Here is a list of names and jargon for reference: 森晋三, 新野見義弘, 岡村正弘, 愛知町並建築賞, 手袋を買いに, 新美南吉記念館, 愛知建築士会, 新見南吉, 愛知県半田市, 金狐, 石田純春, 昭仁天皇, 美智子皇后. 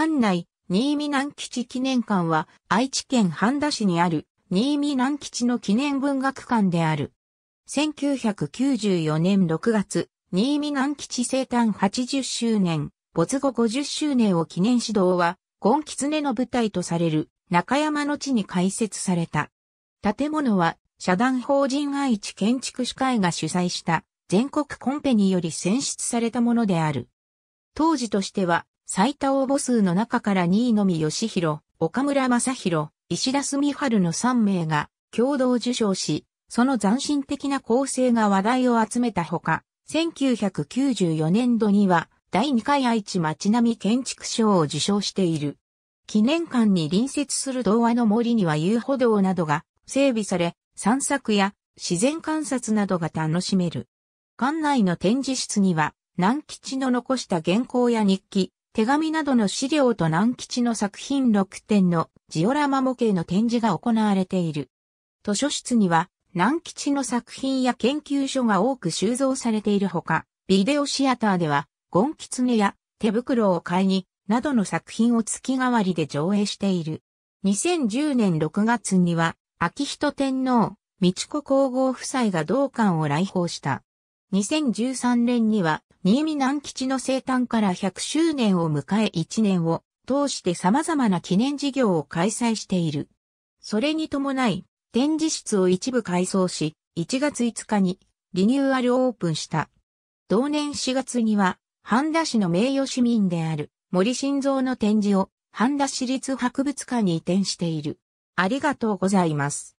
関内、新見南吉記念館は愛知県半田市にある新見南吉の記念文学館である。1994年6月、新見南吉生誕80周年、没後50周年を記念し堂は、金狐の舞台とされる中山の地に開設された。建物は、社団法人愛知建築士会が主催した全国コンペにより選出されたものである。当時としては、最多応募数の中から新野見義弘、岡村正弘、石田純春の3名が共同受賞し、その斬新的な構成が話題を集めたほか、1994年度には第2回愛知町並建築賞を受賞している。記念館に隣接する童話の森には遊歩道などが整備され、散策や自然観察などが楽しめる。館内の展示室には、南吉の残した原稿や日記、手紙などの資料と南吉の作品6点のジオラマ模型の展示が行われている。図書室には、南吉の作品や研究書が多く収蔵されているほか、ビデオシアターでは、ゴンキツネや手袋を買いに、などの作品を月替わりで上映している。2010年6月には、昭仁天皇、美智子皇后夫妻が同館を来訪した。2013年には、新見南吉の生誕から100周年を迎え1年を通して様々な記念事業を開催している。それに伴い、展示室を一部改装し、1月5日にリニューアルオープンした。同年4月には、半田市の名誉市民である森晋三の展示を半田市立博物館に移転している。ありがとうございます。